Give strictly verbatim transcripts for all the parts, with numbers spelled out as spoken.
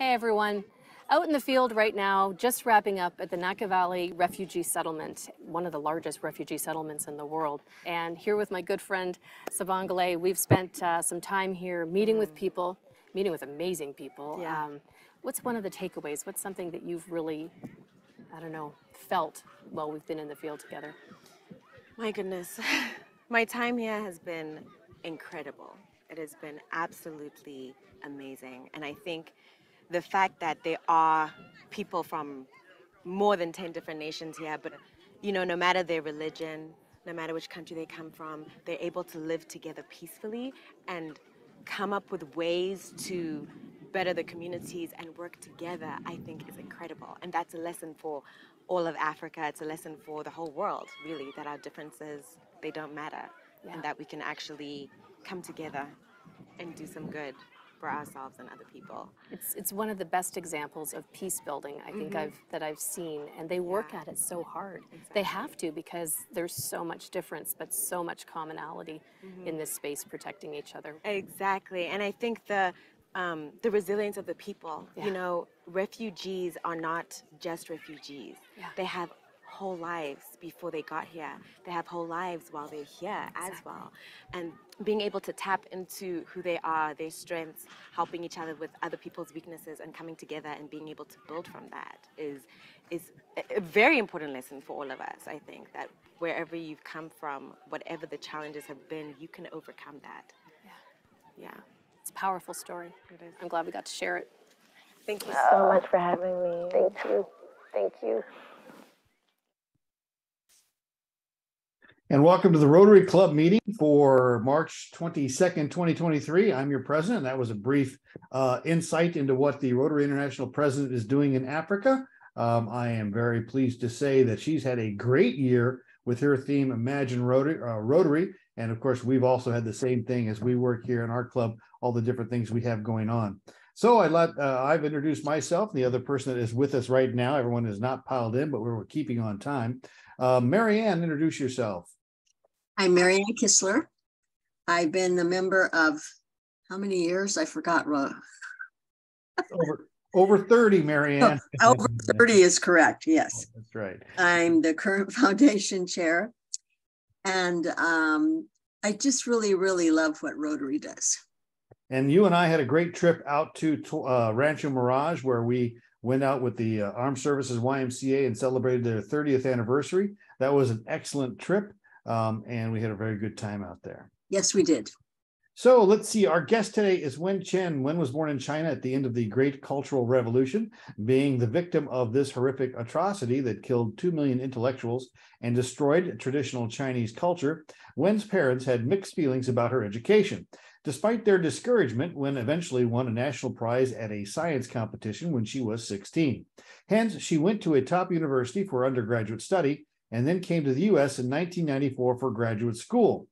Hey everyone. Out in the field right now, just wrapping up at the Nakivale refugee settlement, one of the largest refugee settlements in the world. And here with my good friend Savangale, we've spent uh, some time here meeting with people, meeting with amazing people. Yeah. Um, what's one of the takeaways? What's something that you've really, I don't know, felt while we've been in the field together? My goodness. My time here has been incredible. It has been absolutely amazing. And I think the fact that there are people from more than ten different nations here, but, you know, no matter their religion, no matter which country they come from, they're able to live together peacefully and come up with ways to better the communities and work together, I think is incredible. And that's a lesson for all of Africa. It's a lesson for the whole world, really, that our differences, they don't matter, yeah. And that we can actually come together and do some good for ourselves and other people. It's it's one of the best examples of peace building I think mm-hmm. I've that I've seen, and they work yeah. at it so hard. Exactly. They have to, because there's so much difference but so much commonality mm-hmm. in this space, protecting each other. Exactly, and I think the um, the resilience of the people. Yeah. You know, refugees are not just refugees. Yeah. They have whole lives before they got here. They have whole lives while they're here exactly. as well. And being able to tap into who they are, their strengths, helping each other with other people's weaknesses and coming together and being able to build from that is is a very important lesson for all of us, I think, that wherever you've come from, whatever the challenges have been, you can overcome that. Yeah. Yeah. It's a powerful story. It is. I'm glad we got to share it. Thank you oh. so much for having me. Thank you. Thank you. And welcome to the Rotary Club meeting for March twenty-second, twenty twenty-three. I'm your president. That was a brief uh, insight into what the Rotary International president is doing in Africa. Um, I am very pleased to say that she's had a great year with her theme, Imagine Rotary. Uh, Rotary. And of course, we've also had the same thing as we work here in our club, all the different things we have going on. So I let, uh, I've introduced myself, and the other person that is with us right now. Everyone is not piled in, but we're keeping on time. Uh, Mary Ann, introduce yourself. I'm Mary Ann Kistler. I've been a member of how many years? I forgot. over, over thirty, Mary Ann. Oh, over thirty is correct, yes. Oh, that's right. I'm the current foundation chair. And um, I just really, really love what Rotary does. And you and I had a great trip out to uh, Rancho Mirage, where we went out with the uh, Armed Services Y M C A and celebrated their thirtieth anniversary. That was an excellent trip, um, and we had a very good time out there. Yes, we did. So let's see, our guest today is Wen Chen. Wen was born in China at the end of the Great Cultural Revolution, being the victim of this horrific atrocity that killed two million intellectuals and destroyed traditional Chinese culture. Wen's parents had mixed feelings about her education. Despite their discouragement, Wen eventually won a national prize at a science competition when she was sixteen. Hence, she went to a top university for undergraduate study and then came to the U S in nineteen ninety-four for graduate school.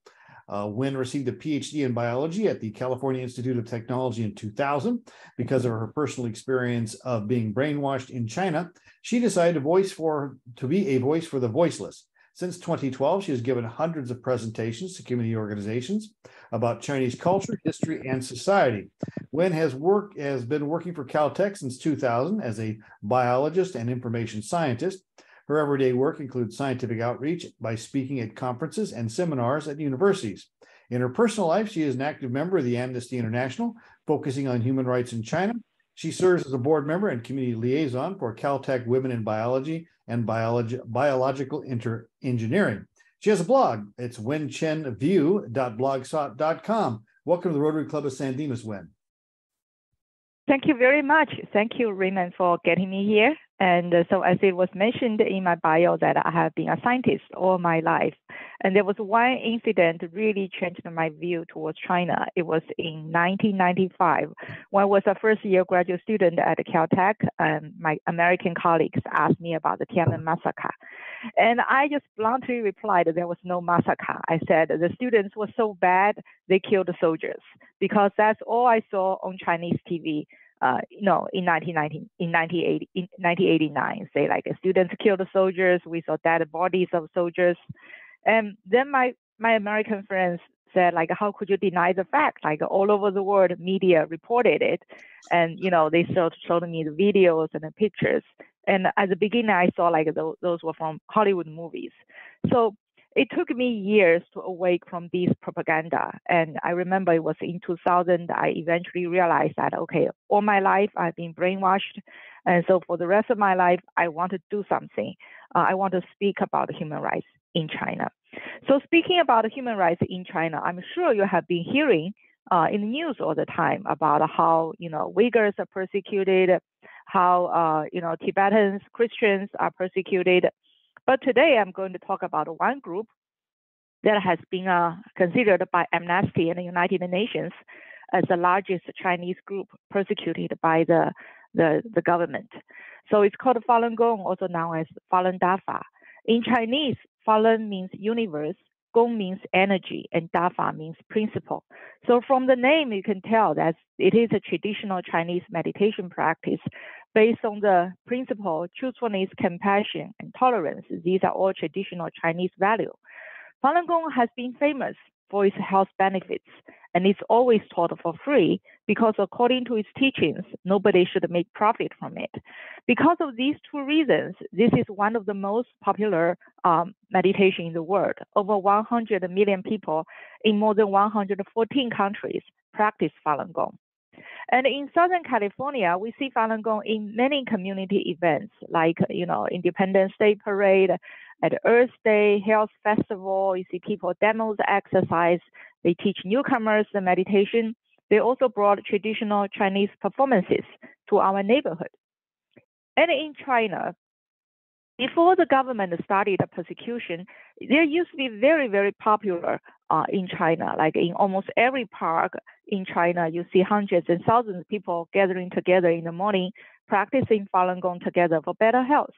Uh, Wen received a P H D in biology at the California Institute of Technology in two thousand. Because of her personal experience of being brainwashed in China, she decided to voice for to be a voice for the voiceless. Since twenty twelve, she has given hundreds of presentations to community organizations about Chinese culture, history, and society. Wen has worked has been working for Caltech since two thousand as a biologist and information scientist. Her everyday work includes scientific outreach by speaking at conferences and seminars at universities. In her personal life, she is an active member of the Amnesty International, focusing on human rights in China. She serves as a board member and community liaison for Caltech Women in Biology and Biology, Biological Inter Engineering. She has a blog. It's wen chen view dot blogspot dot com. Welcome to the Rotary Club of San Dimas, Wen. Thank you very much. Thank you, Raymond, for getting me here. And so as it was mentioned in my bio that I have been a scientist all my life. And there was one incident that really changed my view towards China. It was in nineteen ninety-five. When I was a first year graduate student at Caltech, um, my American colleagues asked me about the Tiananmen massacre. And I just bluntly replied that there was no massacre. I said the students were so bad, they killed the soldiers, because that's all I saw on Chinese T V. Uh, no, in nineteen eighty-nine, say like students killed the soldiers. We saw dead bodies of soldiers. And then my, my American friends said, like, how could you deny the fact? Like, all over the world, media reported it. And, you know, they showed, showed me the videos and the pictures. And at the beginning, I saw, like, those, those were from Hollywood movies. So it took me years to awake from this propaganda. And I remember it was in two thousand, I eventually realized that, okay, all my life, I've been brainwashed. And so for the rest of my life, I want to do something. Uh, I want to speak about human rights in China. So speaking about human rights in China, I'm sure you have been hearing uh, in the news all the time about how, you know, Uyghurs are persecuted, how, uh, you know, Tibetans, Christians are persecuted. But today I'm going to talk about one group that has been uh, considered by Amnesty and the United Nations as the largest Chinese group persecuted by the, the, the government. So it's called Falun Gong, also known as Falun Dafa. In Chinese, Falun means universe, Gong means energy, and Dafa means principle. So from the name, you can tell that it is a traditional Chinese meditation practice based on the principle truthfulness, compassion, and tolerance. These are all traditional Chinese values. Falun Gong has been famous for its health benefits, and it's always taught for free because according to its teachings, nobody should make profit from it. Because of these two reasons, this is one of the most popular um, meditation in the world. Over one hundred million people in more than one hundred fourteen countries practice Falun Gong. And in Southern California, we see Falun Gong in many community events like, you know, Independence Day Parade, at Earth Day, Health Festival. You see people demos exercise. They teach newcomers the meditation. They also brought traditional Chinese performances to our neighborhood. And in China, before the government started the persecution, there used to be very, very popular uh, in China. Like in almost every park in China, you see hundreds and thousands of people gathering together in the morning, practicing Falun Gong together for better health.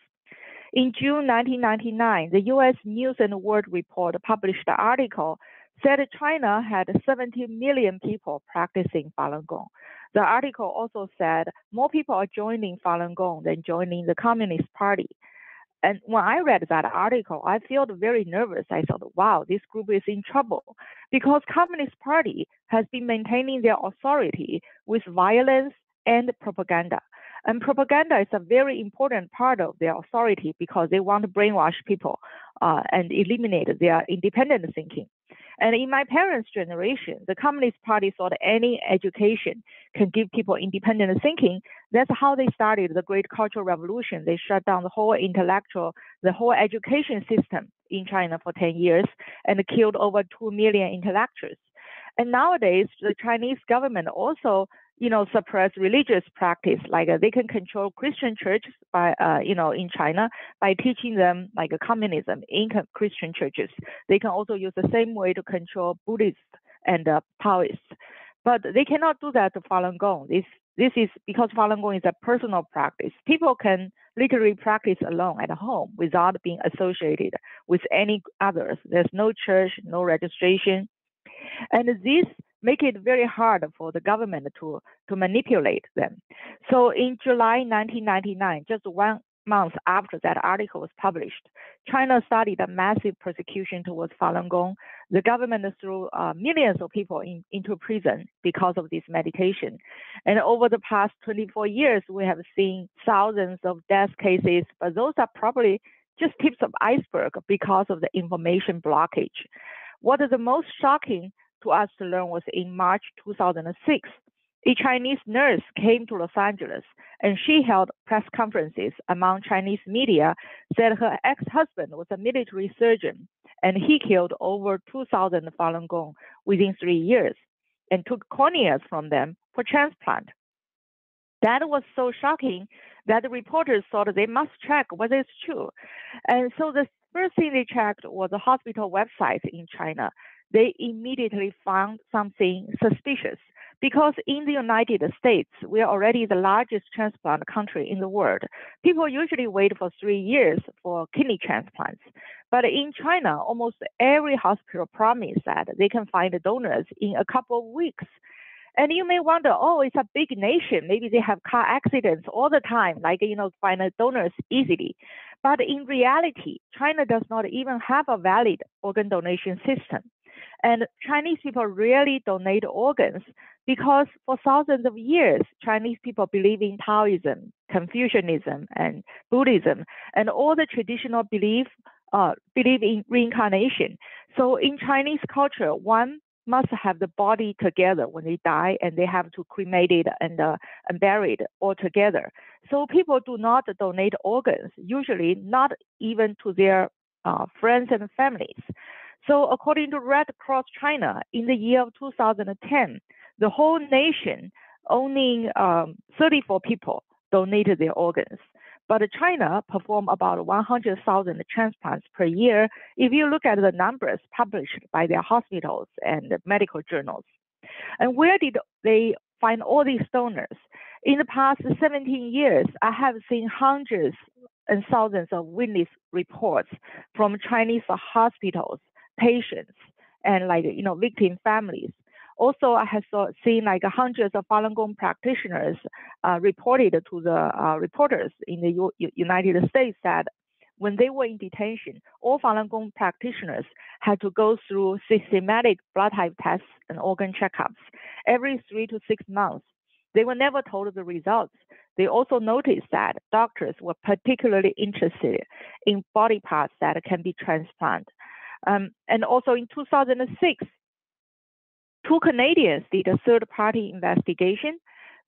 In June nineteen ninety-nine, the U S News and World Report published an article said China had seventy million people practicing Falun Gong. The article also said more people are joining Falun Gong than joining the Communist Party. And when I read that article, I felt very nervous. I thought, wow, this group is in trouble because Communist Party has been maintaining their authority with violence and propaganda. And propaganda is a very important part of their authority because they want to brainwash people uh, and eliminate their independent thinking. And in my parents' generation, the Communist Party thought any education can give people independent thinking. That's how they started the Great Cultural Revolution. They shut down the whole intellectual, the whole education system in China for ten years and killed over two million intellectuals. And nowadays, the Chinese government also, you know, suppress religious practice. Like uh, they can control Christian churches by, uh, you know, in China by teaching them like uh, communism in Christian churches. They can also use the same way to control Buddhists and uh, Taoists. But they cannot do that to Falun Gong. This this is because Falun Gong is a personal practice. People can literally practice alone at home without being associated with any others. There's no church, no registration, and this make it very hard for the government to, to manipulate them. So in July nineteen ninety-nine, just one month after that article was published, China started a massive persecution towards Falun Gong. The government threw uh, millions of people in, into prison because of this meditation. And over the past twenty-four years, we have seen thousands of death cases, but those are probably just tips of iceberg because of the information blockage. What is the most shocking to us to learn was in March two thousand six, a Chinese nurse came to Los Angeles and she held press conferences among Chinese media, said her ex-husband was a military surgeon and he killed over two thousand Falun Gong within three years and took corneas from them for transplant. That was so shocking that the reporters thought they must check whether it's true. And so the first thing they checked was the hospital website in China. They immediately found something suspicious because in the United States, we are already the largest transplant country in the world. People usually wait for three years for kidney transplants. But in China, almost every hospital promised that they can find donors in a couple of weeks. And you may wonder, oh, it's a big nation. Maybe they have car accidents all the time, like, you know, find donors easily. But in reality, China does not even have a valid organ donation system. And Chinese people really donate organs because for thousands of years, Chinese people believe in Taoism, Confucianism, and Buddhism, and all the traditional belief, uh, believe in reincarnation. So in Chinese culture, one must have the body together when they die, and they have to cremate it and, uh, and bury it all together. So people do not donate organs, usually not even to their uh, friends and families. So according to Red Cross China, in the year of two thousand ten, the whole nation, only um, thirty-four people donated their organs. But China performed about one hundred thousand transplants per year if you look at the numbers published by their hospitals and medical journals. And where did they find all these donors? In the past seventeen years, I have seen hundreds and thousands of witness reports from Chinese hospitals, patients, and like, you know, victim families. Also, I have saw, seen like hundreds of Falun Gong practitioners uh, reported to the uh, reporters in the U United States that when they were in detention, all Falun Gong practitioners had to go through systematic blood type tests and organ checkups every three to six months. They were never told the results. They also noticed that doctors were particularly interested in body parts that can be transplanted. Um, and also in two thousand six, two Canadians did a third-party investigation.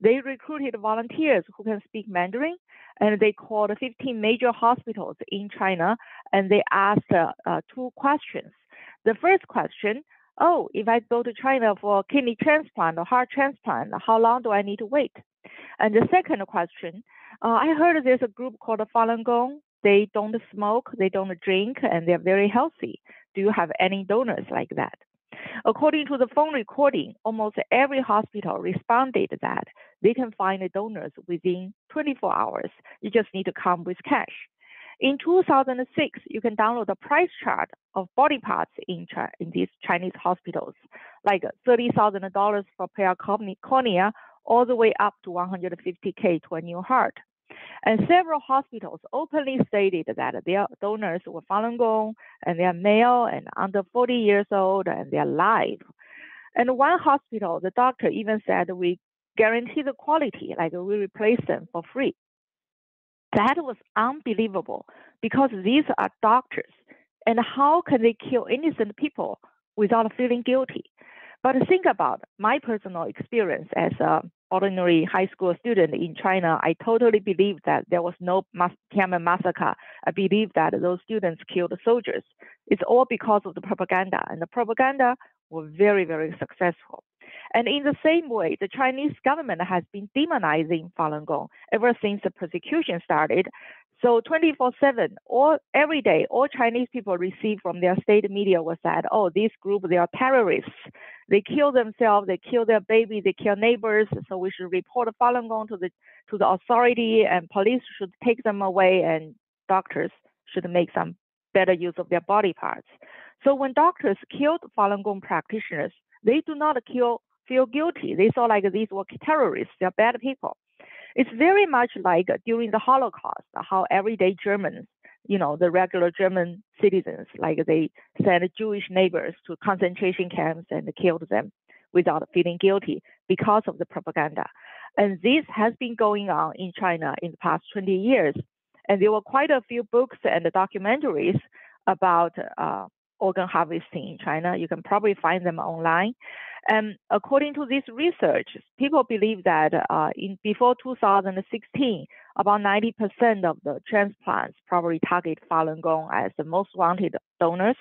They recruited volunteers who can speak Mandarin, and they called fifteen major hospitals in China, and they asked uh, uh, two questions. The first question, oh, if I go to China for kidney transplant or heart transplant, how long do I need to wait? And the second question, uh, I heard there's a group called Falun Gong. They don't smoke, they don't drink, and they're very healthy. Do you have any donors like that? According to the phone recording, almost every hospital responded that they can find donors within twenty-four hours. You just need to come with cash. In two thousand six, you can download a price chart of body parts in, Ch in these Chinese hospitals, like thirty thousand dollars for pair cornea, all the way up to one hundred fifty K to a new heart. And several hospitals openly stated that their donors were Falun Gong, and they are male and under forty years old, and they are live. And one hospital, the doctor even said, we guarantee the quality, like we replace them for free. That was unbelievable, because these are doctors, and how can they kill innocent people without feeling guilty? But think about my personal experience as a ordinary high school student in China. I totally believed that there was no Tiananmen massacre. I believed that those students killed soldiers. It's all because of the propaganda, and the propaganda were very, very successful. And in the same way, the Chinese government has been demonizing Falun Gong ever since the persecution started. So twenty-four seven, all, every day, all Chinese people received from their state media was that, oh, this group, they are terrorists. They kill themselves, they kill their babies, they kill neighbors. So we should report Falun Gong to the, to the authority, and police should take them away, and doctors should make some better use of their body parts. So when doctors killed Falun Gong practitioners, they do not kill, feel guilty. They saw like these were terrorists, they're bad people. It's very much like during the Holocaust, how everyday Germans, you know, the regular German citizens, like they sent Jewish neighbors to concentration camps and killed them without feeling guilty because of the propaganda. And this has been going on in China in the past twenty years. And there were quite a few books and documentaries about uh, organ harvesting in China. You can probably find them online. And according to this research, people believe that uh, in before two thousand sixteen, about ninety percent of the transplants probably target Falun Gong as the most wanted donors.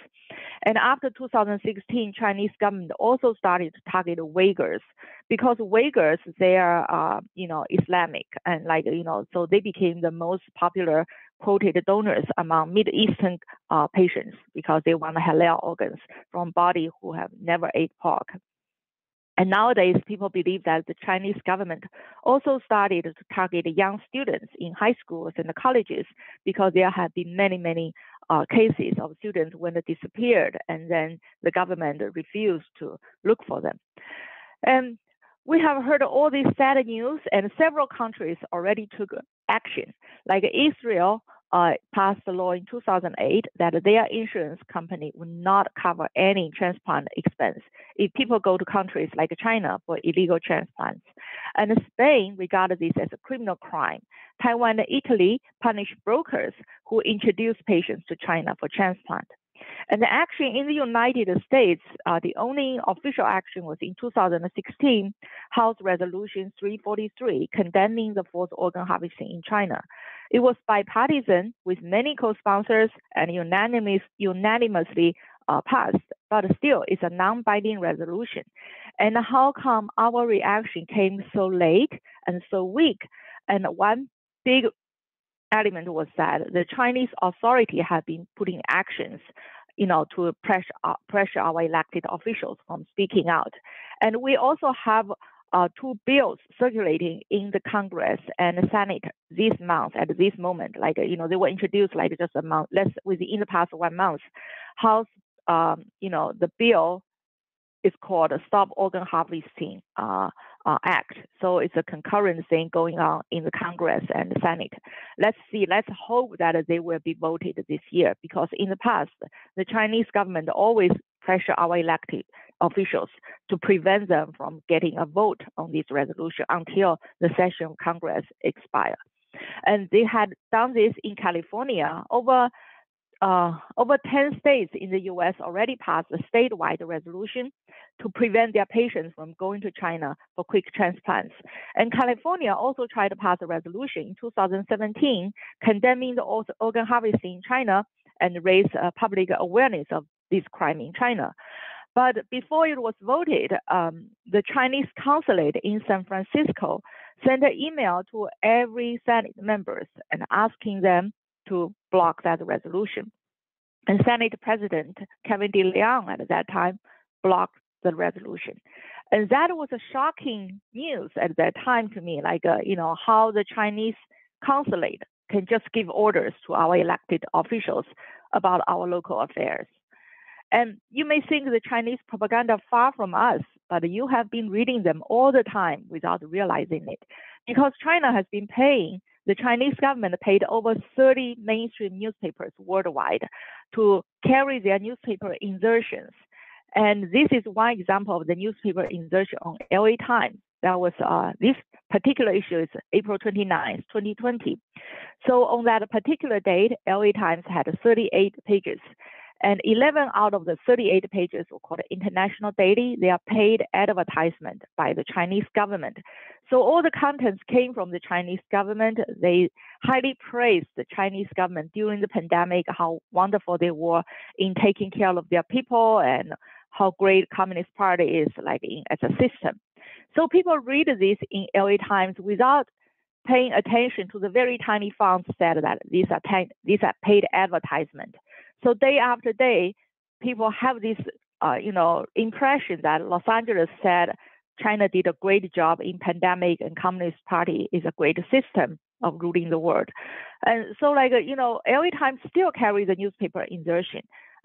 And after two thousand sixteen, Chinese government also started to target Uyghurs, because Uyghurs, they are, uh, you know, Islamic, and like, you know, so they became the most popular quoted donors among Middle Eastern uh, patients, because they want halal organs from body who have never ate pork. And nowadays, people believe that the Chinese government also started to target young students in high schools and colleges, because there have been many, many uh, cases of students when they disappeared, and then the government refused to look for them. And we have heard all this sad news, and several countries already took action, like Israel uh, passed a law in two thousand eight that their insurance company would not cover any transplant expense if people go to countries like China for illegal transplants. And Spain regarded this as a criminal crime. Taiwan and Italy punished brokers who introduced patients to China for transplant. And actually, in the United States, uh, the only official action was in two thousand sixteen, House Resolution three forty-three, condemning the forced organ harvesting in China. It was bipartisan, with many co-sponsors, and unanimous, unanimously uh, passed, but still, it's a non-binding resolution. And how come our reaction came so late and so weak? And one big element was that the Chinese authority had been putting actions, you know, to pressure uh, pressure our elected officials from speaking out. And we also have uh, two bills circulating in the Congress and the Senate this month at this moment. Like, you know, they were introduced like just a month, less within the past one month. House, um, you know, the bill is called the Stop Organ Harvesting Uh, Uh, act. So it's a concurrent thing going on in the Congress and the Senate. Let's see, let's hope that they will be voted this year, because in the past, the Chinese government always pressure our elected officials to prevent them from getting a vote on this resolution until the session of Congress expires. And they had done this in California. Over Uh, over ten states in the U S already passed a statewide resolution to prevent their patients from going to China for quick transplants. And California also tried to pass a resolution in two thousand seventeen condemning the organ harvesting in China and raise uh, public awareness of this crime in China. But before it was voted, um, the Chinese consulate in San Francisco sent an email to every Senate members and asking them to block that resolution. And Senate President Kevin DeLeon at that time blocked the resolution. And that was a shocking news at that time to me, like, uh, you know, how the Chinese consulate can just give orders to our elected officials about our local affairs. And you may think the Chinese propaganda far from us, but you have been reading them all the time without realizing it, because China has been paying the Chinese government paid over thirty mainstream newspapers worldwide to carry their newspaper insertions. And this is one example of the newspaper insertion on L A Times. That was, uh, this particular issue is April twenty-ninth, twenty twenty. So on that particular date, L A Times had thirty-eight pages. And eleven out of the thirty-eight pages were called international daily. They are paid advertisement by the Chinese government. So all the contents came from the Chinese government. They highly praised the Chinese government during the pandemic, how wonderful they were in taking care of their people and how great Communist Party is like in, as a system. So people read this in L A Times without paying attention to the very tiny font said that these are, these are paid advertisement. So day after day, people have this, uh, you know, impression that Los Angeles said China did a great job in pandemic and Communist Party is a great system of ruling the world. And so, like, you know, L A Times still carries the newspaper insertion.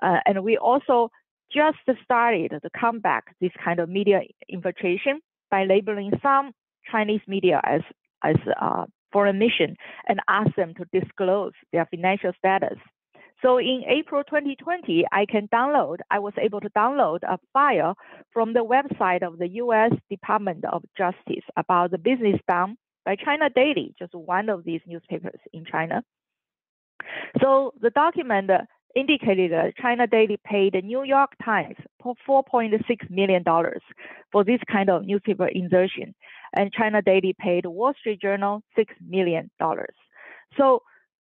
Uh, and we also just started to come back this kind of media infiltration by labeling some Chinese media as, as uh, foreign mission and ask them to disclose their financial status. So in April twenty twenty, I can download, I was able to download a file from the website of the U S Department of Justice about the business done by China Daily, just one of these newspapers in China. So the document indicated that China Daily paid the New York Times four point six million dollars for this kind of newspaper insertion, and China Daily paid Wall Street Journal six million dollars. So,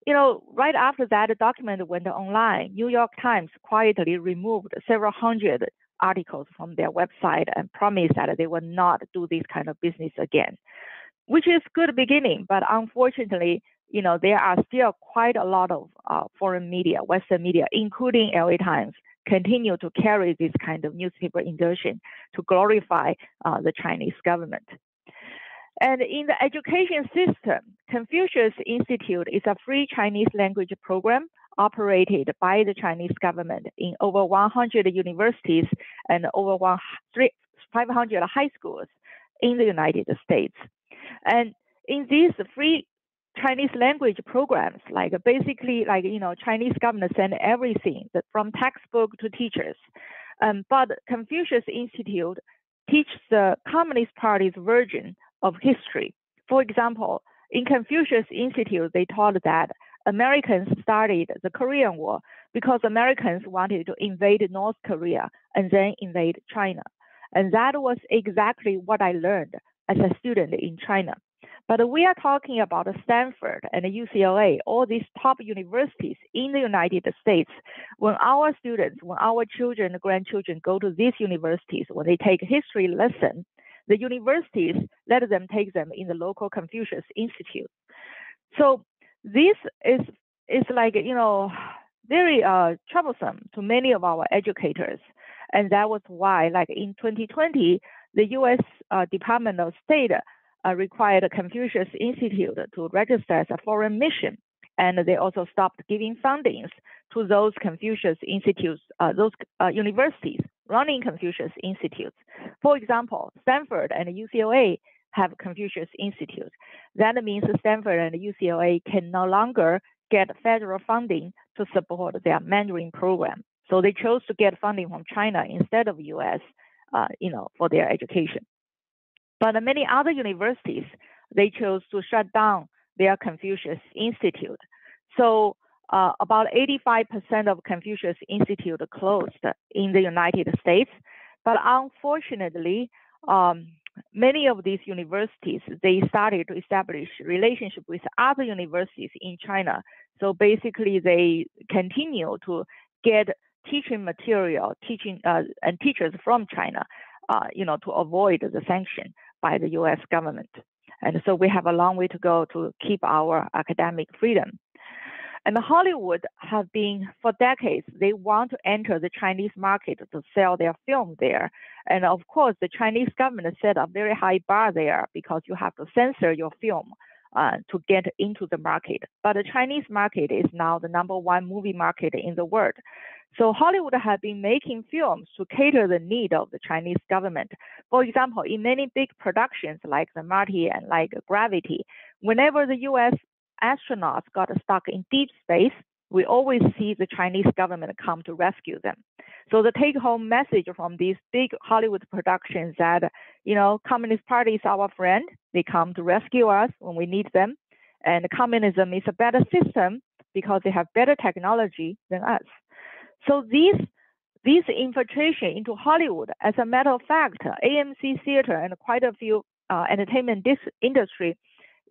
you know, right after that, the document went online. New York Times quietly removed several hundred articles from their website and promised that they will not do this kind of business again, which is good beginning. But unfortunately, you know, there are still quite a lot of uh, foreign media, Western media, including L A Times, continue to carry this kind of newspaper insertion to glorify uh, the Chinese government. And in the education system, Confucius Institute is a free Chinese language program operated by the Chinese government in over one hundred universities and over five hundred high schools in the United States. And in this free Chinese language programs, like basically, like, you know, Chinese government send everything from textbook to teachers. Um, but Confucius Institute teaches the Communist Party's version of history. For example, in Confucius Institute, they taught that Americans started the Korean War because Americans wanted to invade North Korea and then invade China. And that was exactly what I learned as a student in China. But we are talking about Stanford and U C L A, all these top universities in the United States. When our students, when our children and grandchildren go to these universities, when they take history lesson, the universities let them take them in the local Confucius Institute. So this is, is like, you know, very uh, troublesome to many of our educators. And that was why, like in twenty twenty, the U S Uh, Department of State Uh, required Confucius Institute to register as a foreign mission, and they also stopped giving fundings to those Confucius Institutes, uh, those uh, universities running Confucius Institutes. For example, Stanford and U C L A have Confucius Institute. That means Stanford and U C L A can no longer get federal funding to support their Mandarin program. So they chose to get funding from China instead of U S, uh, you know, for their education. But many other universities, they chose to shut down their Confucius Institute. So uh, about eighty-five percent of Confucius Institute closed in the United States. But unfortunately, um, many of these universities, they started to establish relationship with other universities in China. So basically, they continue to get teaching material, teaching uh, and teachers from China, uh, you know, to avoid the sanction by the U S government. And so we have a long way to go to keep our academic freedom. And Hollywood have been, for decades, they want to enter the Chinese market to sell their film there. And of course, the Chinese government set a very high bar there because you have to censor your film uh, to get into the market. But the Chinese market is now the number one movie market in the world. So Hollywood have been making films to cater the need of the Chinese government. For example, in many big productions like The Martian and like Gravity, whenever the U S astronauts got stuck in deep space, we always see the Chinese government come to rescue them. So the take-home message from these big Hollywood productions that, you know, Communist Party is our friend. They come to rescue us when we need them. And communism is a better system because they have better technology than us. So these, these infiltration into Hollywood, as a matter of fact, A M C Theater and quite a few uh, entertainment industry,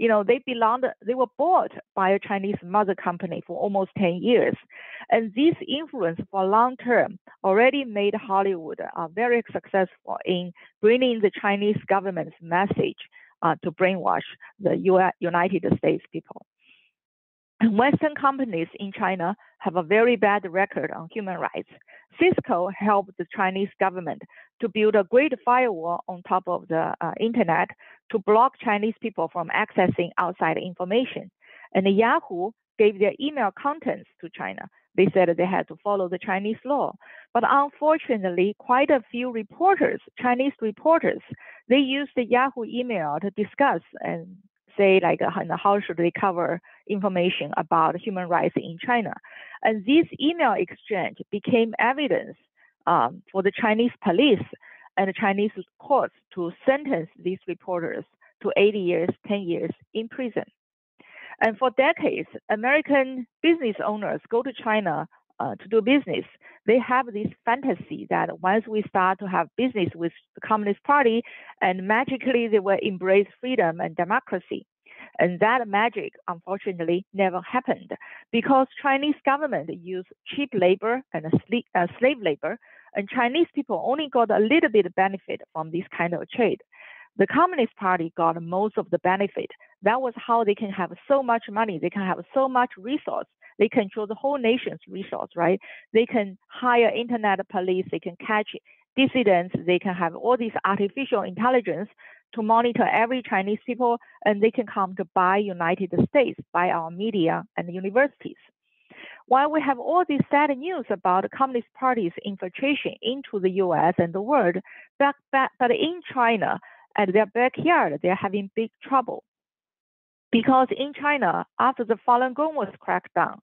you know, they belonged, they were bought by a Chinese mother company for almost ten years. And this influence for long term already made Hollywood uh, very successful in bringing the Chinese government's message uh, to brainwash the U S, United States people. Western companies in China have a very bad record on human rights. Cisco helped the Chinese government to build a great firewall on top of the uh, internet to block Chinese people from accessing outside information. And Yahoo gave their email contents to China. They said they had to follow the Chinese law. But unfortunately, quite a few reporters, Chinese reporters, they used the Yahoo email to discuss and say, like, how should they cover information about human rights in China? And this email exchange became evidence um, for the Chinese police and the Chinese courts to sentence these reporters to eighty years, ten years in prison. And for decades, American business owners go to China uh, to do business. They have this fantasy that once we start to have business with the Communist Party, and magically they will embrace freedom and democracy. And that magic, unfortunately, never happened because Chinese government used cheap labor and slave labor, and Chinese people only got a little bit of benefit from this kind of trade. The Communist Party got most of the benefit. That was how they can have so much money. They can have so much resource. They control the whole nation's resource, right? They can hire internet police. They can catch dissidents. They can have all these artificial intelligence to monitor every Chinese people, and they can come to buy United States, buy our media and universities. While we have all this sad news about the Communist Party's infiltration into the U S and the world, but, but, but in China, at their backyard, they're having big trouble. Because in China, after the Falun Gong was cracked down,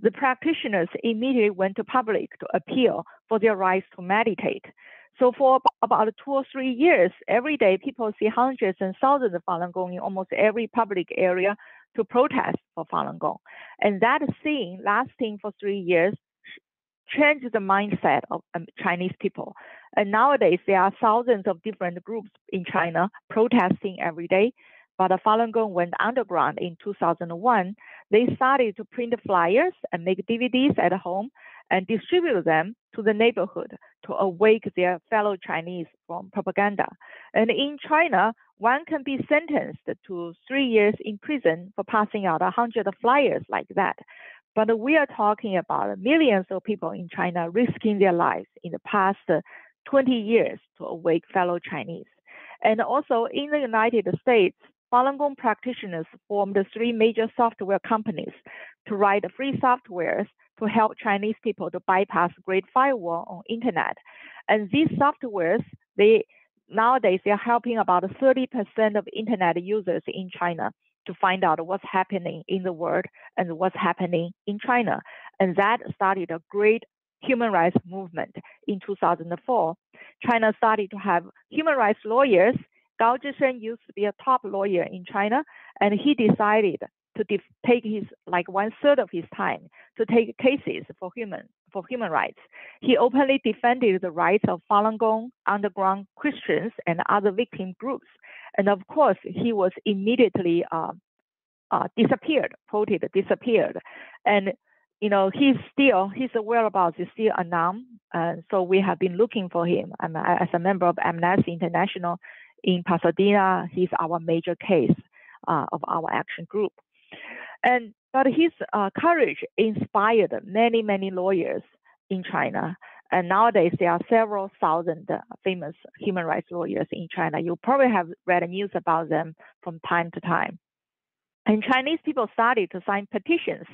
the practitioners immediately went to public to appeal for their rights to meditate. So for about two or three years, every day, people see hundreds and thousands of Falun Gong in almost every public area to protest for Falun Gong. And that scene lasting for three years changed the mindset of um, Chinese people. And nowadays, there are thousands of different groups in China protesting every day. But Falun Gong went underground in two thousand one. They started to print flyers and make D V Ds at home and distribute them to the neighborhood to awake their fellow Chinese from propaganda. And in China, one can be sentenced to three years in prison for passing out a hundred flyers like that. But we are talking about millions of people in China risking their lives in the past twenty years to awake fellow Chinese. And also in the United States, Falun Gong practitioners formed three major software companies to write free softwares to help Chinese people to bypass Great Firewall on internet. And these softwares, they nowadays they're helping about thirty percent of internet users in China to find out what's happening in the world and what's happening in China. And that started a great human rights movement in two thousand four. China started to have human rights lawyers. Gao Zhishen used to be a top lawyer in China, and he decided to take his like one third of his time to take cases for human for human rights. He openly defended the rights of Falun Gong, underground Christians, and other victim groups. And of course, he was immediately uh, uh, disappeared, quoted disappeared. And you know, he's still his whereabouts is still unknown. Uh, so we have been looking for him. I'm, as a member of Amnesty International in Pasadena, he's our major case uh, of our action group. And but his uh, courage inspired many, many lawyers in China. And nowadays, there are several thousand uh, famous human rights lawyers in China. You probably have read news about them from time to time. And Chinese people started to sign petitions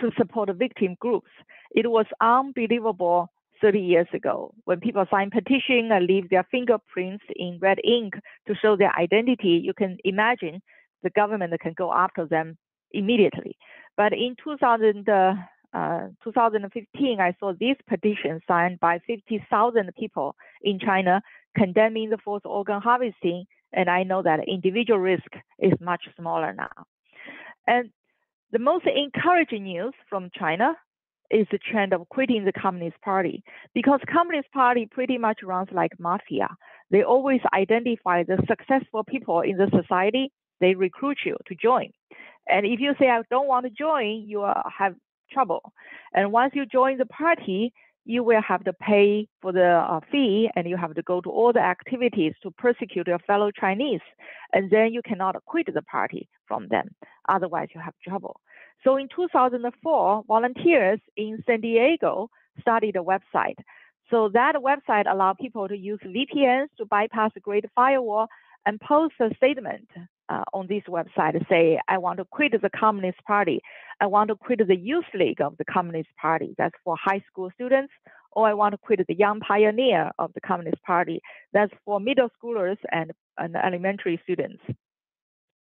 to support victim groups. It was unbelievable thirty years ago when people sign petition and leave their fingerprints in red ink to show their identity. You can imagine the government can go after them immediately. But in two thousand, uh, uh, twenty fifteen, I saw this petition signed by fifty thousand people in China condemning the forced organ harvesting. And I know that individual risk is much smaller now. And the most encouraging news from China is the trend of quitting the Communist Party, because Communist Party pretty much runs like mafia. They always identify the successful people in the society. They recruit you to join. And if you say, I don't want to join, you uh, have trouble. And once you join the party, you will have to pay for the uh, fee, and you have to go to all the activities to persecute your fellow Chinese. And then you cannot quit the party from them. Otherwise, you have trouble. So in two thousand four, volunteers in San Diego started a website. So that website allowed people to use V P Ns to bypass the Great Firewall and post a statement uh, on this website to say, I want to quit the Communist Party. I want to quit the Youth League of the Communist Party. That's for high school students. Or I want to quit the Young Pioneer of the Communist Party. That's for middle schoolers and, and elementary students.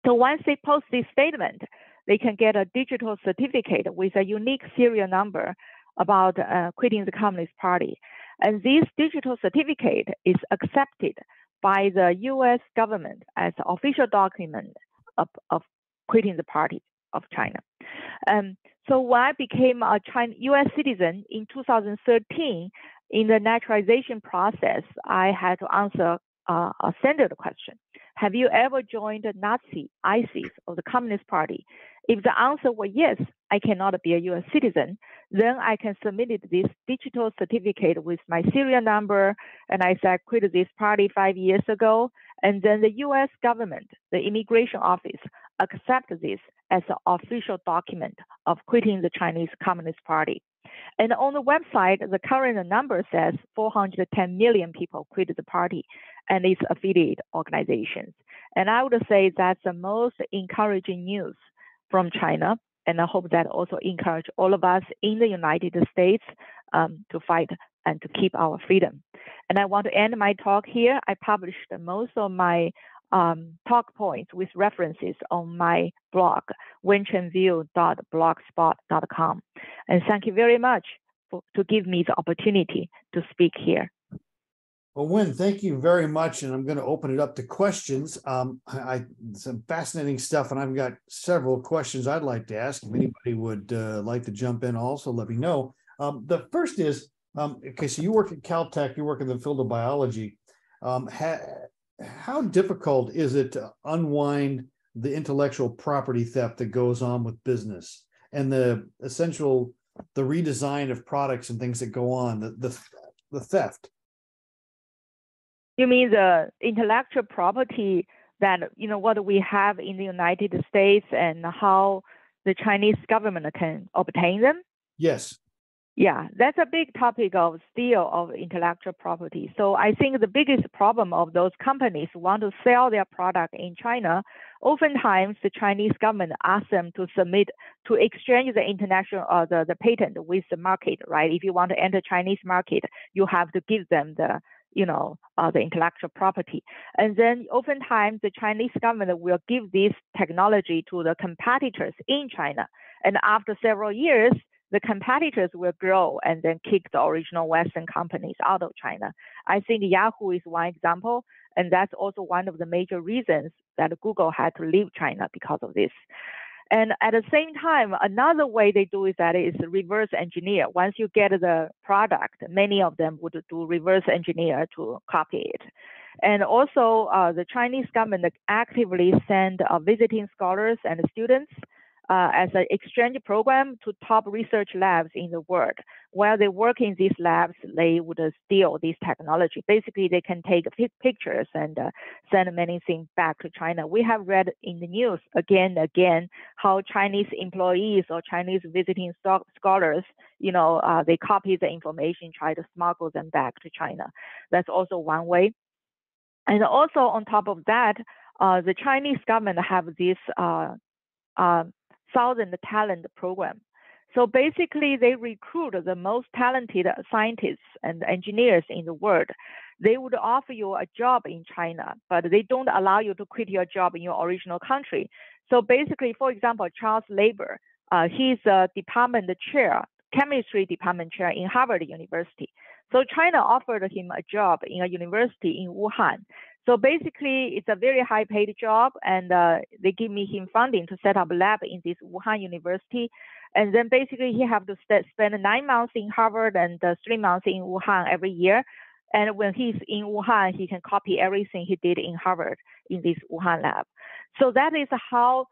So once they post this statement, they can get a digital certificate with a unique serial number about uh, quitting the Communist Party. And this digital certificate is accepted by the U S government as the official document of, of quitting the party of China. Um, so when I became a China, U S citizen in two thousand thirteen, in the naturalization process, I had to answer uh, a standard question. Have you ever joined the Nazi, ISIS, or the Communist Party? If the answer were yes, I cannot be a U S citizen, then I can submit this digital certificate with my serial number, and I said I quit this party five years ago, and then the U S government, the immigration office, accepts this as an official document of quitting the Chinese Communist Party. And on the website, the current number says four hundred ten million people quit the party and its affiliate organizations. And I would say that's the most encouraging news from China. And I hope that also encourage all of us in the United States um, to fight and to keep our freedom. And I want to end my talk here. I published most of my um, talk points with references on my blog, wen chen view dot blogspot dot com. And thank you very much for, to give me the opportunity to speak here. Well, Wen, thank you very much. And I'm going to open it up to questions. Um, I, I, some fascinating stuff, and I've got several questions I'd like to ask. If anybody would uh, like to jump in also, let me know. Um, the first is, um, okay, so you work at Caltech, you work in the field of biology. Um, ha how difficult is it to unwind the intellectual property theft that goes on with business and the essential, the redesign of products and things that go on, the, the, the theft? You mean the intellectual property that, you know, what we have in the United States and how the Chinese government can obtain them? Yes. Yeah, that's a big topic of steal of intellectual property. So I think the biggest problem of those companies who want to sell their product in China, oftentimes the Chinese government asks them to submit, to exchange the international uh, the, the patent with the market, right? If you want to enter Chinese market, you have to give them the you know, uh, the intellectual property. And then oftentimes the Chinese government will give this technology to the competitors in China. And after several years, the competitors will grow and then kick the original Western companies out of China. I think Yahoo is one example. And that's also one of the major reasons that Google had to leave China because of this. And at the same time, another way they do is that is reverse engineer. Once you get the product, many of them would do reverse engineer to copy it. And also uh, the Chinese government actively send uh, visiting scholars and students uh, as an exchange program to top research labs in the world. While they work in these labs, they would uh, steal this technology. Basically, they can take pictures and uh, send many things back to China. We have read in the news again and again how Chinese employees or Chinese visiting scholars, you know, uh, they copy the information, try to smuggle them back to China. That's also one way. And also on top of that, uh, the Chinese government have this uh, uh, thousand talent program. So basically, they recruit the most talented scientists and engineers in the world. They would offer you a job in China, but they don't allow you to quit your job in your original country. So basically, for example, Charles Labor, uh, he's a department chair, chemistry department chair in Harvard University. So China offered him a job in a university in Wuhan. So basically, it's a very high-paid job, and uh, they give me him funding to set up a lab in this Wuhan University. And then basically, he have to st spend nine months in Harvard and uh, three months in Wuhan every year. And when he's in Wuhan, he can copy everything he did in Harvard in this Wuhan lab. So that is how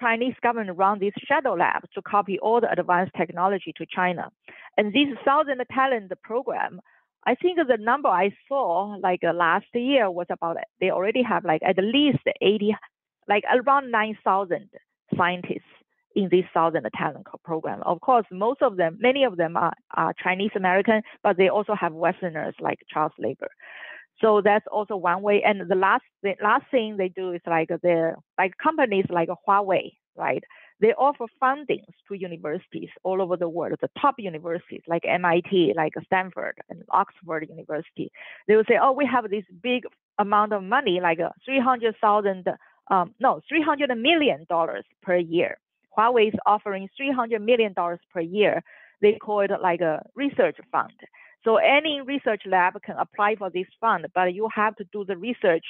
Chinese government run this shadow lab to copy all the advanced technology to China. And this thousand talent program, I think the number I saw like uh, last year was about, they already have like at least eighty, like around nine thousand scientists in this thousand talent program. Of course, most of them, many of them are, are Chinese American, but they also have Westerners like Charles Labor. So that's also one way. And the last, the last thing they do is like the like companies like Huawei, right? They offer fundings to universities all over the world, the top universities like M I T, like Stanford and Oxford University. They will say, oh, we have this big amount of money, like three hundred thousand, um, no, three hundred million dollars per year. Huawei is offering three hundred million dollars per year. They call it like a research fund. So any research lab can apply for this fund, but you have to do the research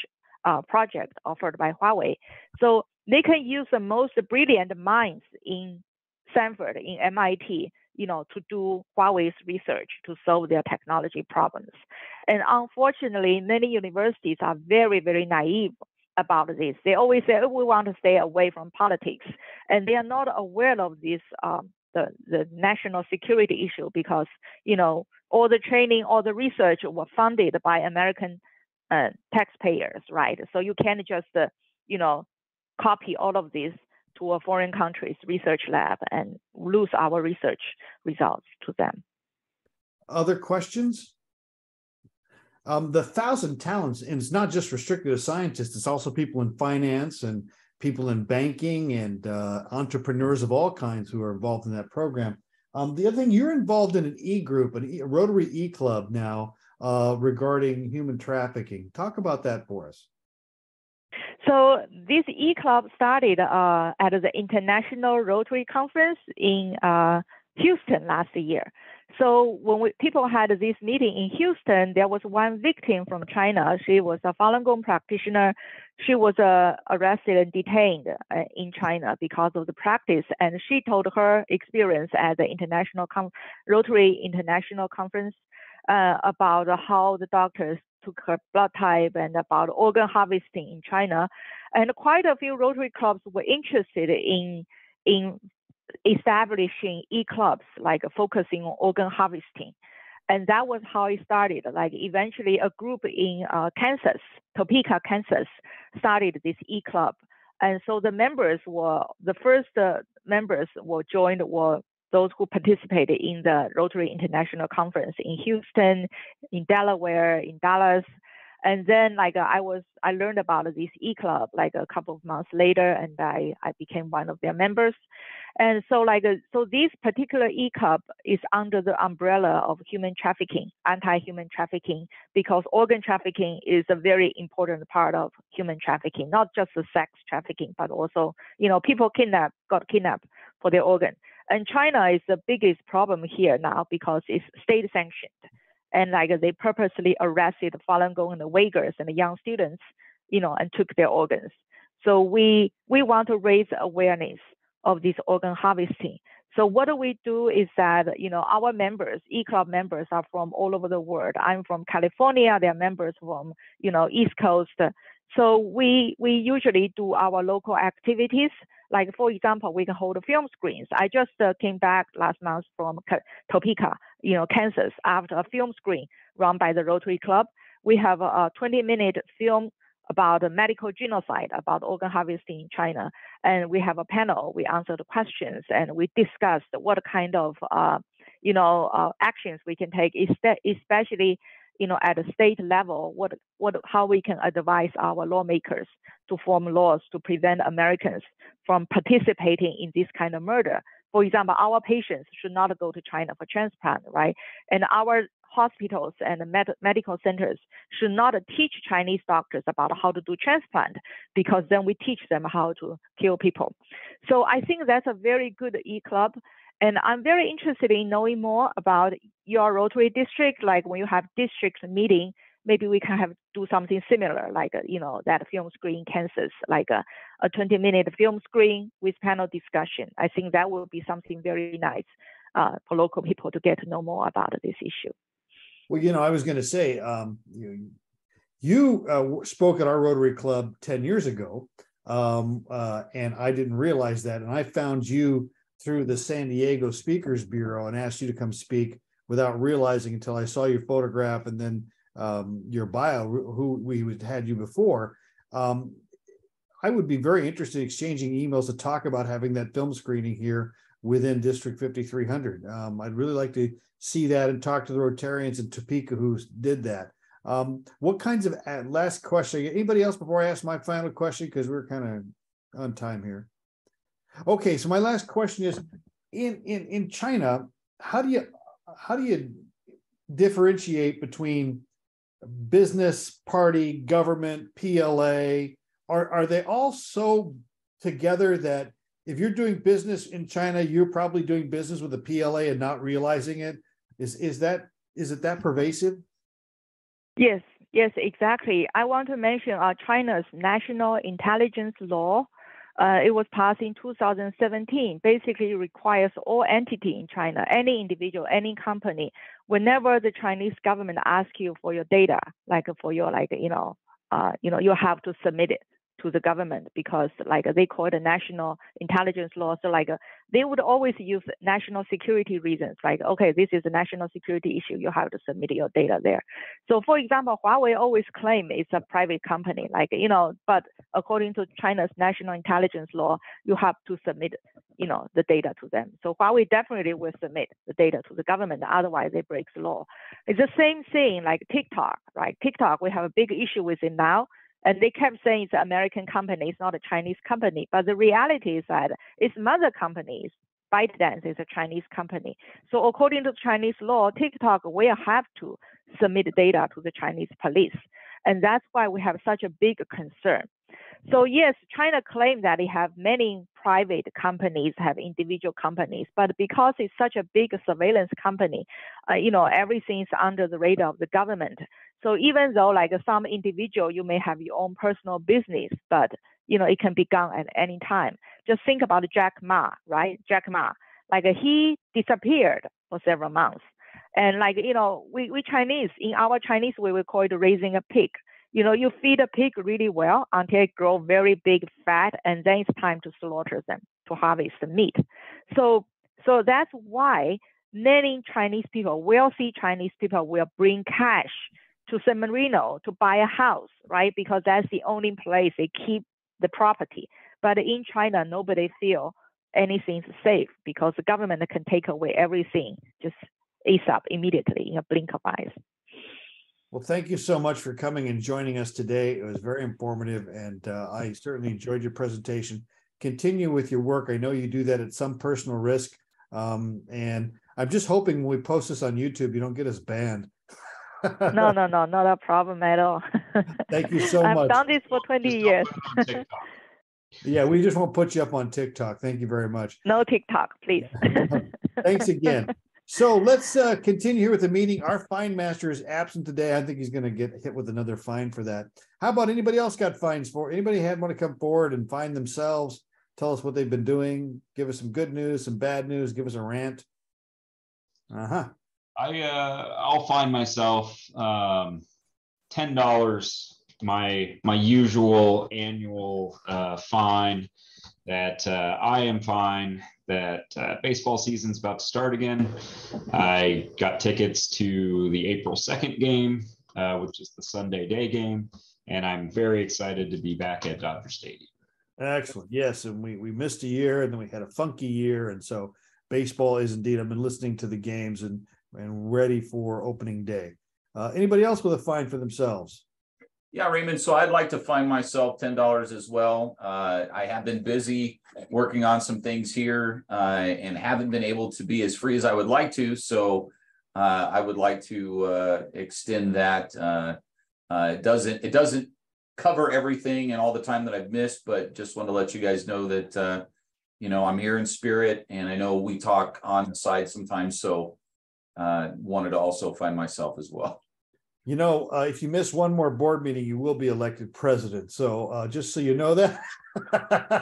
uh, project offered by Huawei. So they can use the most brilliant minds in Stanford, in M I T, you know, to do Huawei's research to solve their technology problems. And unfortunately, many universities are very, very naive about this. They always say, oh, we want to stay away from politics. And they are not aware of this, um, the, the national security issue because, you know, all the training, all the research were funded by American uh, taxpayers, right? So you can't just, uh, you know, copy all of this to a foreign country's research lab and lose our research results to them. Other questions? Um, the thousand talents, and it's not just restricted to scientists, it's also people in finance and people in banking and uh, entrepreneurs of all kinds who are involved in that program. Um, the other thing, you're involved in an e-group, an e Rotary E-Club now uh, regarding human trafficking. Talk about that for us. So this e-club started uh, at the International Rotary Conference in uh, Houston last year. So when we, people had this meeting in Houston, there was one victim from China. She was a Falun Gong practitioner. She was uh, arrested and detained uh, in China because of the practice. And she told her experience at the International Com- Rotary International Conference uh, about how the doctors took her blood type and about organ harvesting in China. And quite a few Rotary clubs were interested in in. establishing e-clubs, like focusing on organ harvesting. And that was how it started. Like eventually a group in uh, Kansas, Topeka, Kansas, started this e-club. And so the members were, the first uh, members were joined were those who participated in the Rotary International Conference in Houston, in Delaware, in Dallas. And then like I was, I learned about this e-club like a couple of months later, and I, I became one of their members. And so like, so this particular e-club is under the umbrella of human trafficking, anti-human trafficking, because organ trafficking is a very important part of human trafficking, not just the sex trafficking, but also, you know, people kidnapped, got kidnapped for their organ. And China is the biggest problem here now because it's state sanctioned. And like they purposely arrested Falun Gong and the Uyghurs and the young students, you know, and took their organs. So we we want to raise awareness of this organ harvesting. So what do we do is that, you know, our members, e-club members are from all over the world. I'm from California. There are members from, you know, East Coast. So we we usually do our local activities. Like, for example, we can hold film screens. I just uh, came back last month from Topeka, you know, Kansas, after a film screen run by the Rotary Club. We have a twenty-minute film about a medical genocide, about organ harvesting in China. And we have a panel. We answered questions, and we discussed what kind of, uh, you know, uh, actions we can take, especially, you know, at a state level, what, what, how we can advise our lawmakers to form laws to prevent Americans from participating in this kind of murder. For example, our patients should not go to China for transplant, right? And our hospitals and med- medical centers should not teach Chinese doctors about how to do transplant, because then we teach them how to kill people. So I think that's a very good e-club. And I'm very interested in knowing more about your Rotary district. Like when you have district meeting, maybe we can have do something similar, like, you know, that film screen in Kansas, like a, a twenty minute film screen with panel discussion. I think that will be something very nice uh, for local people to get to know more about this issue. Well, you know, I was going to say, um, you, you uh, spoke at our Rotary Club ten years ago, um, uh, and I didn't realize that. And I found you through the San Diego Speakers Bureau and asked you to come speak without realizing until I saw your photograph and then um, your bio, who we had you before. Um, I would be very interested in exchanging emails to talk about having that film screening here within District fifty-three hundred. Um, I'd really like to see that and talk to the Rotarians in Topeka who did that. Um, what kinds of, uh, last question, anybody else before I ask my final question? Because we're kind of on time here. Okay, so my last question is: in in in China, how do you how do you differentiate between business, party, government, P L A? Are are they all so together that if you're doing business in China, you're probably doing business with the P L A and not realizing it? Is is that is it that pervasive? Yes, yes, exactly. I want to mention uh, China's national intelligence law. Uh, it was passed in two thousand seventeen, basically requires all entity in China, any individual, any company, whenever the Chinese government asks you for your data, like for your, like, you know, uh, you know, you have to submit it to the government because like they call it a national intelligence law. So like uh, they would always use national security reasons, like, okay, this is a national security issue. You have to submit your data there. So for example, Huawei always claim it's a private company, like, you know, but according to China's national intelligence law, you have to submit, you know, the data to them. So Huawei definitely will submit the data to the government. Otherwise it breaks the law. It's the same thing like TikTok, right? TikTok, we have a big issue with it now. And they kept saying it's an American company, it's not a Chinese company. But the reality is that its mother company, ByteDance, is a Chinese company. So according to Chinese law, TikTok will have to submit data to the Chinese police. And that's why we have such a big concern. So yes, China claimed that they have many private companies, have individual companies, but because it's such a big surveillance company, uh, you know, everything's under the radar of the government. So even though like some individual, you may have your own personal business, but you know, it can be gone at any time. Just think about Jack Ma, right? Jack Ma, like he disappeared for several months. And like, you know, we, we Chinese, in our Chinese way, we call it raising a pig. You know, you feed a pig really well until it grows very big fat, and then it's time to slaughter them, to harvest the meat. So so that's why many Chinese people, wealthy Chinese people, will bring cash to San Marino to buy a house, right? Because that's the only place they keep the property. But in China, nobody feels anything's safe because the government can take away everything, just ASAP, immediately, in a blink of eyes. Well, thank you so much for coming and joining us today. It was very informative, and uh, I certainly enjoyed your presentation. Continue with your work. I know you do that at some personal risk, um, and I'm just hoping when we post this on YouTube, you don't get us banned. No, no, no, not a problem at all. Thank you so I've much. I've done this for twenty years. Yeah, we just won't put you up on TikTok. Thank you very much. No TikTok, please. Thanks again. So let's uh, continue here with the meeting. Our fine master is absent today. I think he's going to get hit with another fine for that. How about anybody else got fines for? Anybody had want to come forward and fine themselves? Tell us what they've been doing. Give us some good news, some bad news. Give us a rant. Uh-huh. I, uh, I'll fine myself um, ten dollars, my, my usual annual uh, fine that uh, I am fine. That uh, baseball season's about to start again. I got tickets to the April second game, uh, which is the Sunday day game, and I'm very excited to be back at Dodger Stadium. Excellent. Yes, and we, we missed a year, and then we had a funky year, and so baseball is indeed. I've been listening to the games and, and ready for opening day. Uh, anybody else with a fine for themselves? Yeah, Raymond. So I'd like to fine myself ten dollars as well. Uh, I have been busy working on some things here uh, and haven't been able to be as free as I would like to. So uh, I would like to uh, extend that. Uh, uh, it doesn't it doesn't cover everything and all the time that I've missed, but just want to let you guys know that, uh, you know, I'm here in spirit, and I know we talk on the side sometimes. So uh, wanted to also fine myself as well. You know, uh, if you miss one more board meeting, you will be elected president. So uh, just so you know that,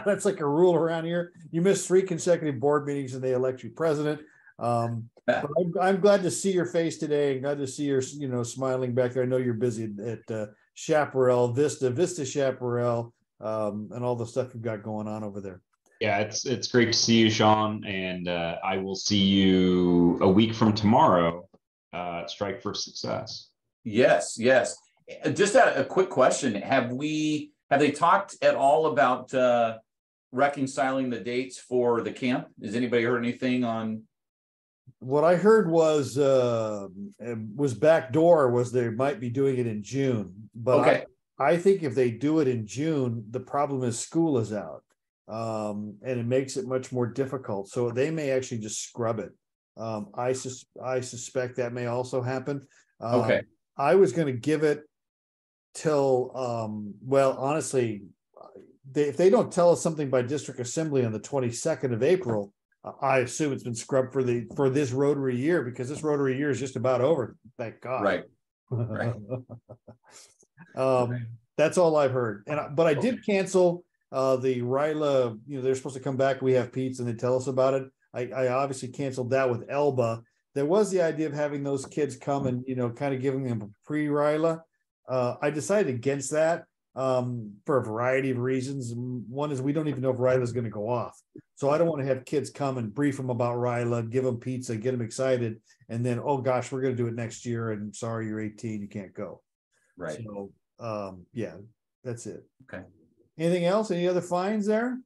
that's like a rule around here. You miss three consecutive board meetings and they elect you president. Um, but I'm, I'm glad to see your face today, and glad to see your, you know, smiling back there. I know you're busy at uh, Chaparral Vista, Vista Chaparral, um, and all the stuff you've got going on over there. Yeah, it's, it's great to see you, Sean. And uh, I will see you a week from tomorrow uh, at Strike for Success. Yes, yes. Just a, a quick question. Have we, have they talked at all about uh, reconciling the dates for the camp? Has anybody heard anything on? What I heard was, uh, was backdoor was they might be doing it in June. But okay. I, I think if they do it in June, the problem is school is out, um, and it makes it much more difficult. So they may actually just scrub it. Um, I, sus I suspect that may also happen. Um, okay. I was going to give it till, um, well, honestly, they, if they don't tell us something by district assembly on the twenty-second of April, uh, I assume it's been scrubbed for the for this rotary year, because this rotary year is just about over. Thank God. Right. Right. um, right. That's all I've heard. And but I did cancel uh, the Ryla. You know, they're supposed to come back. We have Pete's, and they tell us about it. I, I obviously canceled that with Elba. There was the idea of having those kids come and, you know, kind of giving them a pre-Ryla. Uh, I decided against that um, for a variety of reasons. One is we don't even know if Ryla is going to go off. So I don't want to have kids come and brief them about Ryla, give them pizza, get them excited. And then, oh, gosh, we're going to do it next year. And sorry, you're eighteen. You can't go. Right. So, um, yeah, that's it. Okay. Anything else? Any other fines there?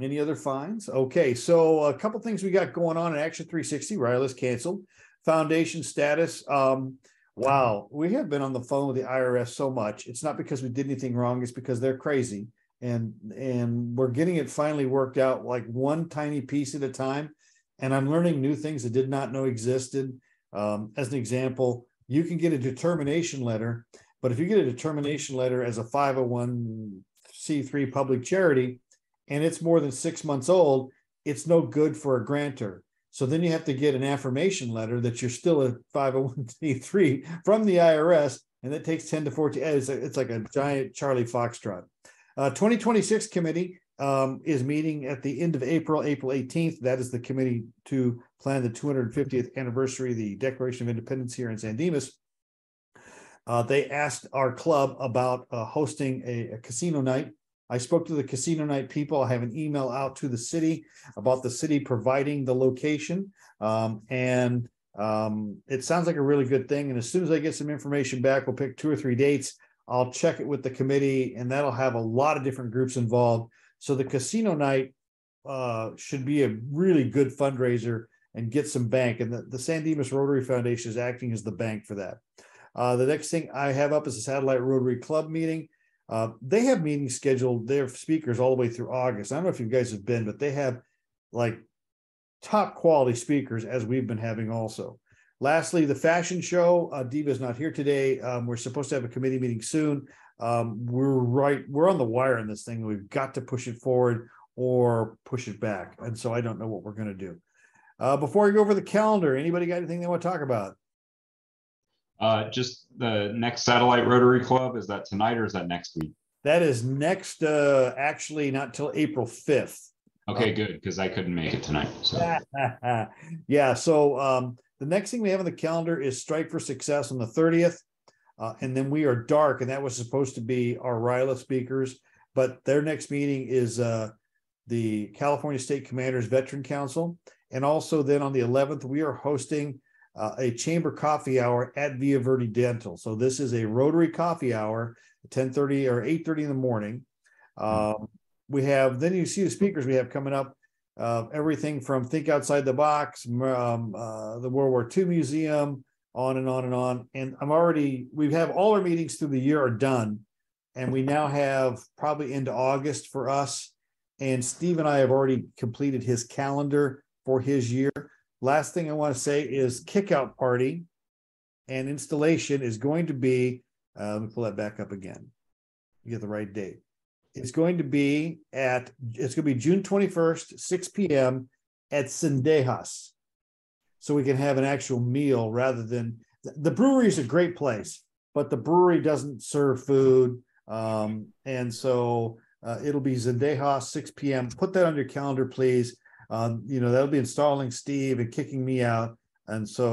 Any other fines? Okay, so a couple things we got going on in Action three sixty. Ryla's canceled. Foundation status. Um, wow, we have been on the phone with the I R S so much. It's not because we did anything wrong. It's because they're crazy. And, and we're getting it finally worked out like one tiny piece at a time. And I'm learning new things I did not know existed. Um, as an example, you can get a determination letter. But if you get a determination letter as a five oh one five oh one c three public charity and it's more than six months old, it's no good for a grantor. So then you have to get an affirmation letter that you're still a five oh one c three from the I R S, and that takes ten to fourteen. It's, a, it's like a giant Charlie Foxtrot. Uh, twenty twenty-six committee um, is meeting at the end of April, April eighteenth. That is the committee to plan the two hundred fiftieth anniversary of the Declaration of Independence here in San Dimas. Uh, they asked our club about uh, hosting a, a casino night. I spoke to the casino night people. I have an email out to the city about the city providing the location. Um, and um, it sounds like a really good thing. And as soon as I get some information back, we'll pick two or three dates. I'll check it with the committee, and that'll have a lot of different groups involved. So the casino night uh, should be a really good fundraiser and get some bank. And the, the San Dimas Rotary Foundation is acting as the bank for that. Uh, the next thing I have up is a Satellite Rotary Club meeting. Uh, they have meetings scheduled, their speakers all the way through August. I don't know if you guys have been, but they have like top quality speakers as we've been having also. Lastly, the fashion show, uh, Diva's not here today. Um, we're supposed to have a committee meeting soon. Um, we're right, we're on the wire in this thing. We've got to push it forward or push it back. And so I don't know what we're going to do. Uh, before I go over the calendar, anybody got anything they want to talk about? Uh, just the next Satellite Rotary Club, is that tonight or is that next week? That is next, uh, actually not till April fifth. Okay, um, good, because I couldn't make it tonight. So. Yeah, so um, the next thing we have on the calendar is Strike for Success on the thirtieth, uh, and then we are dark, and that was supposed to be our Ryla speakers, but their next meeting is uh, the California State Commanders Veteran Council, and also then on the eleventh, we are hosting Uh, a chamber coffee hour at Via Verde Dental. So this is a Rotary coffee hour, ten thirty or eight thirty in the morning. Um, we have, then you see the speakers we have coming up, uh, everything from Think Outside the Box, um, uh, the World War Two Museum, on and on and on. And I'm already, we have all our meetings through the year are done. And we now have probably into August for us. And Steve and I have already completed his calendar for his year. Last thing I want to say is kickout party and installation is going to be, uh, let me pull that back up again. You get the right date. It's going to be at, it's going to be June twenty-first, six p m at Zendejas. So we can have an actual meal rather than, the brewery is a great place, but the brewery doesn't serve food. Um, and so uh, it'll be Zendejas, six p m Put that on your calendar, please. Um, you know, that'll be installing Steve and kicking me out. And so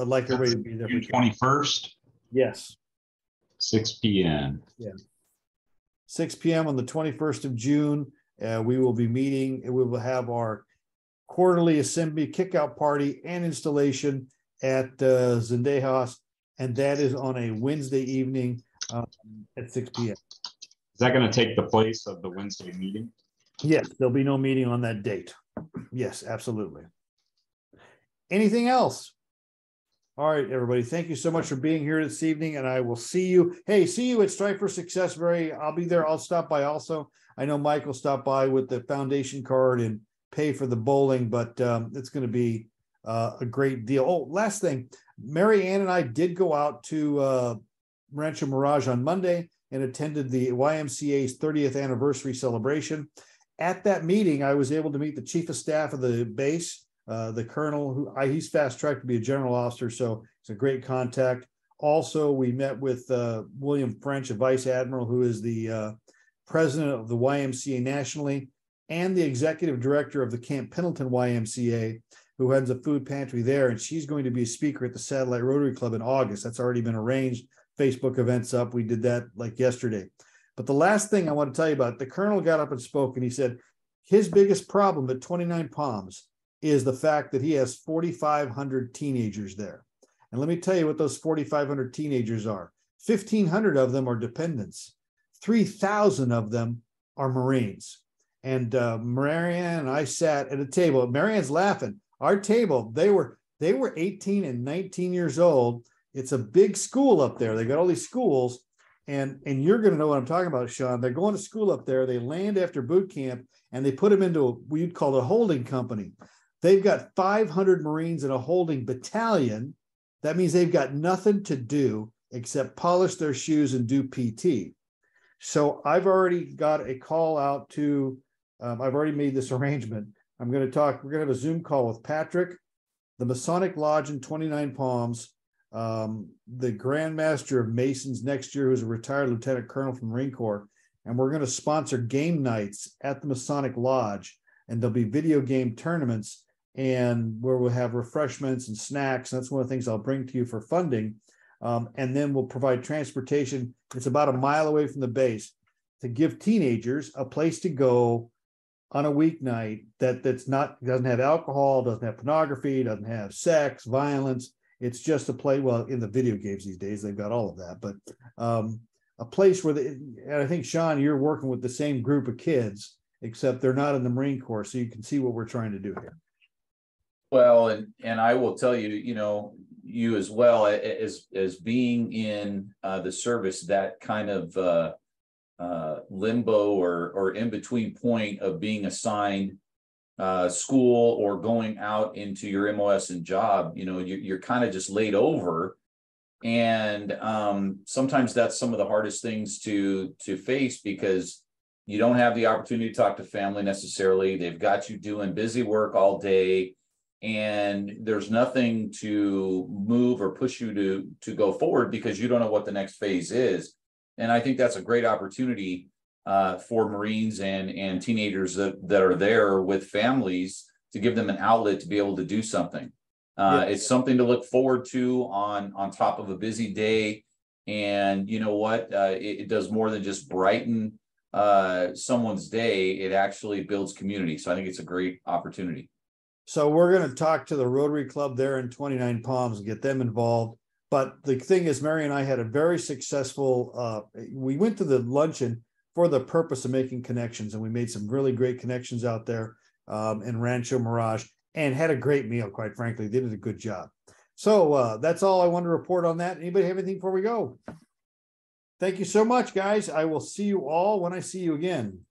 I'd like everybody to be there. June twenty-first? Yes. six p m Yeah. six p m on the twenty-first of June. Uh, we will be meeting. We will have our quarterly assembly kickout party and installation at uh, Zendejas. And that is on a Wednesday evening um, at six p m Is that going to take the place of the Wednesday meeting? Yes, there'll be no meeting on that date. Yes, absolutely. Anything else? All right, everybody. Thank you so much for being here this evening, and I will see you. Hey, see you at Strike for Success. Very, I'll be there. I'll stop by also. I know Mike will stop by with the foundation card and pay for the bowling, but um, it's going to be uh, a great deal. Oh, last thing. Mary Ann and I did go out to uh, Rancho Mirage on Monday and attended the Y M C A's thirtieth anniversary celebration. At that meeting, I was able to meet the chief of staff of the base, uh, the colonel, who I, he's fast-tracked to be a general officer, so it's a great contact. Also, we met with uh, William French, a vice admiral, who is the uh, president of the Y M C A nationally, and the executive director of the Camp Pendleton Y M C A, who runs a food pantry there, and she's going to be a speaker at the Satellite Rotary Club in August. That's already been arranged. Facebook events up. We did that like yesterday. But the last thing I want to tell you about, the colonel got up and spoke, and he said his biggest problem at twenty-nine Palms is the fact that he has forty-five hundred teenagers there. And let me tell you what those forty-five hundred teenagers are. fifteen hundred of them are dependents. three thousand of them are Marines. And uh, Marianne and I sat at a table. Marianne's laughing. Our table, they were, they were eighteen and nineteen years old. It's a big school up there. They got all these schools. And, and you're going to know what I'm talking about, Sean. They're going to school up there. They land after boot camp, and they put them into a, what you'd call a holding company. They've got five hundred Marines in a holding battalion. That means they've got nothing to do except polish their shoes and do P T. So I've already got a call out to, um, I've already made this arrangement. I'm going to talk, we're going to have a Zoom call with Patrick, the Masonic Lodge in twenty-nine Palms, um, the Grand Master of Masons next year, who's a retired Lieutenant Colonel from Marine Corps. And we're going to sponsor game nights at the Masonic Lodge. And there'll be video game tournaments and where we'll have refreshments and snacks. And that's one of the things I'll bring to you for funding. Um, and then we'll provide transportation. It's about a mile away from the base to give teenagers a place to go on a weeknight that that's not doesn't have alcohol, doesn't have pornography, doesn't have sex, violence. It's just a play. Well, in the video games these days, they've got all of that. But um, a place where, the, and I think, Sean, you're working with the same group of kids, except they're not in the Marine Corps. So you can see what we're trying to do here. Well, and, and I will tell you, you know, you as well as, as being in uh, the service, that kind of uh, uh, limbo or, or in-between point of being assigned uh, school or going out into your M O S and job, you know, you're, you're kind of just laid over. And um, sometimes that's some of the hardest things to, to face because you don't have the opportunity to talk to family necessarily. They've got you doing busy work all day. And there's nothing to move or push you to, to go forward because you don't know what the next phase is. And I think that's a great opportunity uh, for Marines and, and teenagers that, that are there with families to give them an outlet to be able to do something. Uh, yeah. It's something to look forward to on, on top of a busy day. And you know what? Uh, it, it does more than just brighten uh, someone's day. It actually builds community. So I think it's a great opportunity. So we're going to talk to the Rotary Club there in twenty-nine Palms and get them involved. But the thing is, Mary and I had a very successful, uh, we went to the luncheon for the purpose of making connections. And we made some really great connections out there um, in Rancho Mirage and had a great meal, quite frankly. They did a good job. So uh, that's all I want to report on that. Anybody have anything before we go? Thank you so much, guys. I will see you all when I see you again.